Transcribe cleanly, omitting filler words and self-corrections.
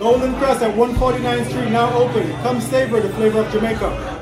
Golden Krust at 149th Street, now open. Come savor the flavor of Jamaica.